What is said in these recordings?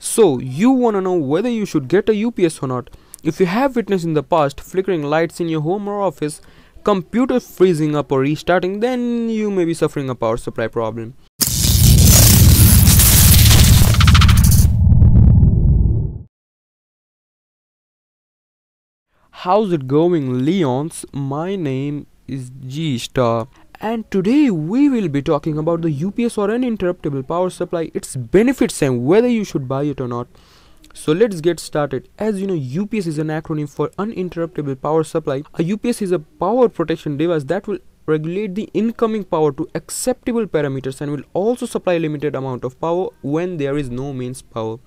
So you want to know whether you should get a UPS or not. If you have witnessed in the past flickering lights in your home or office, computer freezing up or restarting, then you may be suffering a power supply problem. How's it going, Leons? My name is GStar, and today we will be talking about the UPS or uninterruptible power supply, its benefits, and whether you should buy it or not. So let's get started. As you know, UPS is an acronym for uninterruptible power supply. A UPS is a power protection device that will regulate the incoming power to acceptable parameters and will also supply limited amount of power when there is no mains power.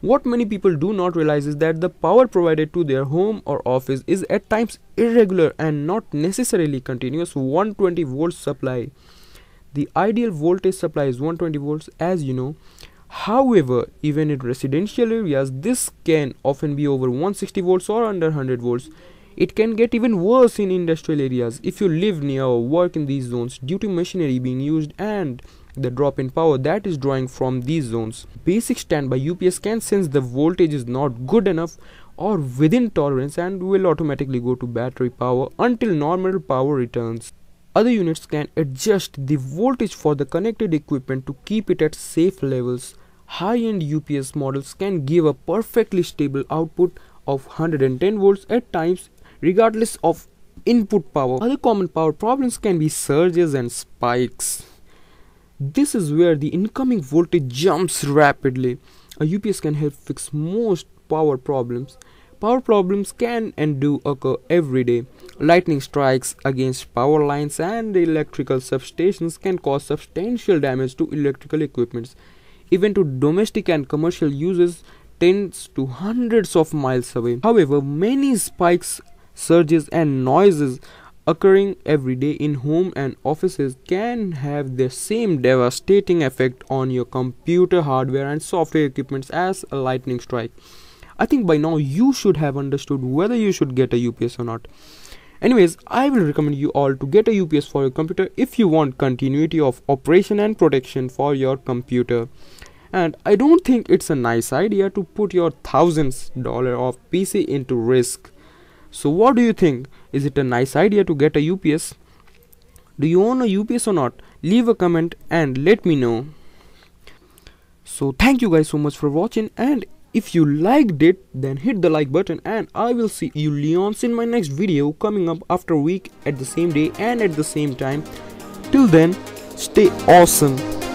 What many people do not realize is that the power provided to their home or office is at times irregular and not necessarily continuous 120 volts supply. The ideal voltage supply is 120 volts, as you know. However, even in residential areas, this can often be over 160 volts or under 100 volts. It can get even worse in industrial areas if you live near or work in these zones due to machinery being used and the drop in power that is drawing from these zones. Basic standby UPS can sense the voltage is not good enough or within tolerance and will automatically go to battery power until normal power returns. Other units can adjust the voltage for the connected equipment to keep it at safe levels. High-end UPS models can give a perfectly stable output of 110 volts at times, regardless of input power. Other common power problems can be surges and spikes. This is where the incoming voltage jumps rapidly. A UPS can help fix most power problems. Power problems can and do occur every day. Lightning strikes against power lines and electrical substations can cause substantial damage to electrical equipment. Even to domestic and commercial users, tens to hundreds of miles away. However, many spikes, surges and noises occurring every day in home and offices can have the same devastating effect on your computer hardware and software equipment as a lightning strike. I think by now you should have understood whether you should get a UPS or not. Anyways, I will recommend you all to get a UPS for your computer if you want continuity of operation and protection for your computer. And I don't think it's a nice idea to put your $1,000 of PC into risk. So what do you think? Is it a nice idea to get a UPS? Do you own a UPS or not? Leave a comment and let me know. So thank you guys so much for watching, and if you liked it, then hit the like button, and I will see you Leons in my next video coming up after a week at the same day and at the same time. Till then, stay awesome.